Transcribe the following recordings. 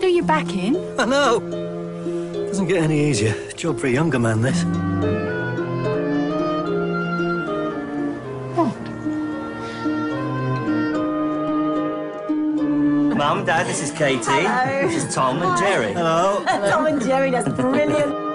do your back in. I know. Doesn't get any easier. Job for a younger man, this. Mum, Dad, this is Katie. Hello. This is Tom and Jerry. Hello. Tom and Jerry, that's brilliant.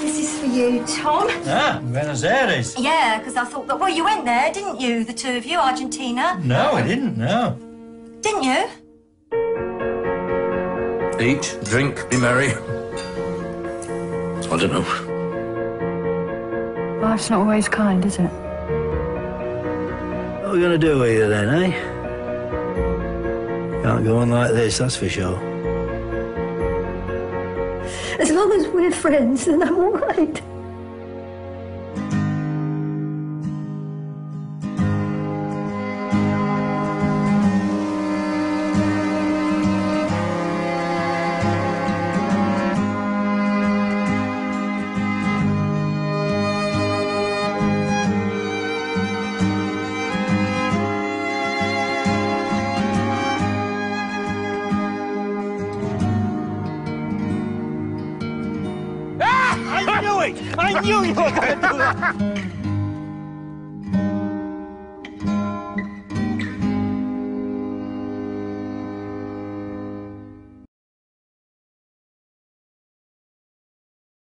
This is for you, Tom. Ah, Buenos Aires. Yeah, because I thought that, well, you went there, didn't you, the two of you, Argentina? No, I didn't, no. Didn't you? Eat, drink, be merry. I don't know. Life's not always kind, is it? What are we going to do here then, eh? Can't go on like this, that's for sure. As long as we're friends, then I'm all right. I knew you were going to do that!